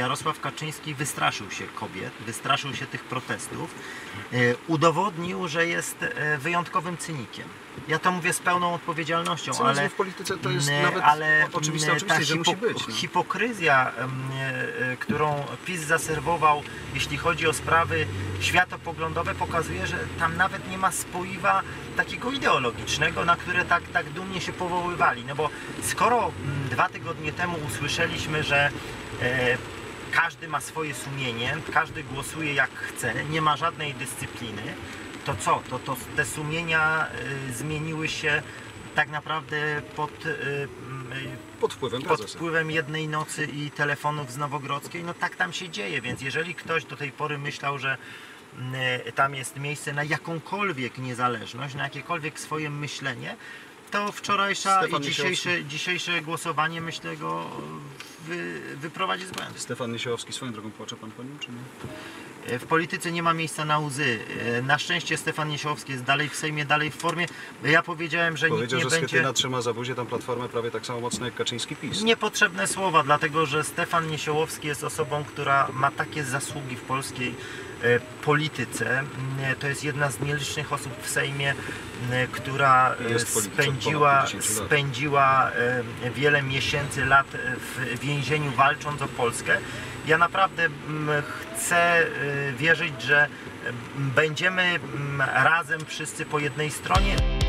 Jarosław Kaczyński wystraszył się kobiet, wystraszył się tych protestów, udowodnił, że jest wyjątkowym cynikiem. Ja to mówię z pełną odpowiedzialnością, ale w polityce to jest nawet oczywiste, że musi być. Hipokryzja, którą PiS zaserwował, jeśli chodzi o sprawy światopoglądowe, pokazuje, że tam nawet nie ma spoiwa takiego ideologicznego, na które tak dumnie się powoływali. No bo skoro 2 tygodnie temu usłyszeliśmy, że każdy ma swoje sumienie, każdy głosuje jak chce, nie ma żadnej dyscypliny, to co? To te sumienia zmieniły się tak naprawdę pod wpływem jednej nocy i telefonów z Nowogrodzkiej. No tak tam się dzieje, więc jeżeli ktoś do tej pory myślał, że tam jest miejsce na jakąkolwiek niezależność, na jakiekolwiek swoje myślenie, to wczorajsza i dzisiejsze głosowanie, myślę, go wyprowadzi z błędu. Stefan Niesiołowski, swoją drogą, płacze pan po nim, czy nie? W polityce nie ma miejsca na łzy. Na szczęście Stefan Niesiołowski jest dalej w Sejmie, dalej w formie. Ja powiedziałem, że nikt nie będzie... Schetyna trzyma za buzię tam Platformę prawie tak samo mocno jak Kaczyński PiS. Niepotrzebne słowa, dlatego że Stefan Niesiołowski jest osobą, która ma takie zasługi w polskiej polityce. To jest jedna z nielicznych osób w Sejmie, która spędziła wiele miesięcy, lat w więzieniu, walcząc o Polskę. Ja naprawdę chcę wierzyć, że będziemy razem wszyscy po jednej stronie.